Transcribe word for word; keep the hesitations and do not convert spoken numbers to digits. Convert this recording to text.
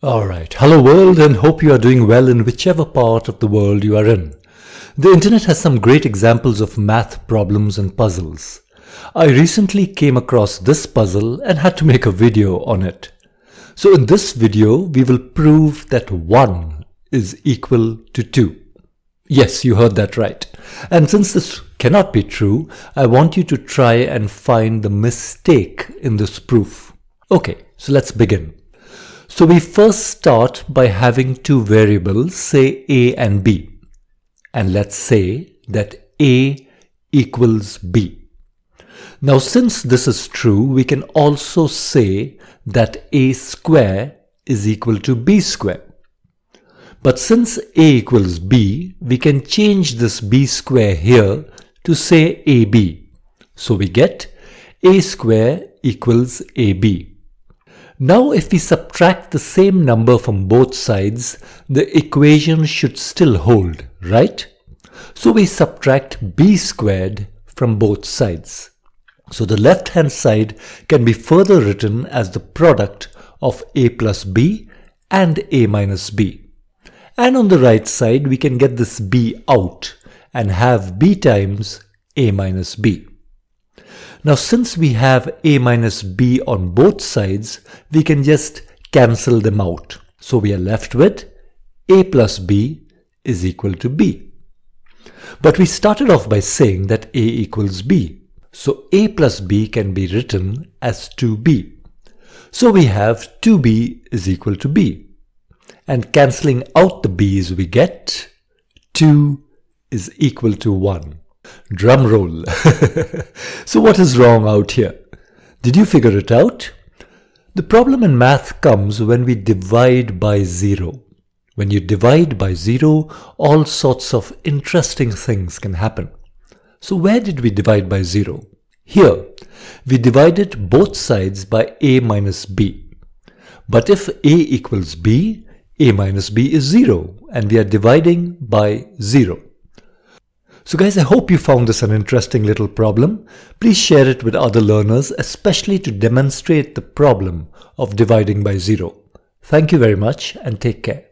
Alright, hello world, and hope you are doing well in whichever part of the world you are in. The internet has some great examples of math problems and puzzles. I recently came across this puzzle and had to make a video on it. So in this video, we will prove that one is equal to two. Yes, you heard that right. And since this cannot be true, I want you to try and find the mistake in this proof. Okay, so let's begin. So we first start by having two variables, say A and B. And let's say that A equals B. Now since this is true, we can also say that A square is equal to B square. But since A equals B, we can change this B square here to say A B. So we get A square equals A B. Now if we subtract the same number from both sides, the equation should still hold, right? So we subtract b squared from both sides. So the left hand side can be further written as the product of a plus b and a minus b. And on the right side we can get this b out and have b times a minus b. Now since we have a minus b on both sides, we can just cancel them out. So we are left with a plus b is equal to b. But we started off by saying that a equals b. So a plus b can be written as two b. So we have two b is equal to b. And cancelling out the b's we get two is equal to one. Drum roll. So what is wrong out here? Did you figure it out? The problem in math comes when we divide by zero. When you divide by zero, all sorts of interesting things can happen. So where did we divide by zero? Here. We divided both sides by a minus b. But if a equals b, a minus b is zero, and we are dividing by zero. So guys, I hope you found this an interesting little problem. Please share it with other learners, especially to demonstrate the problem of dividing by zero. Thank you very much and take care.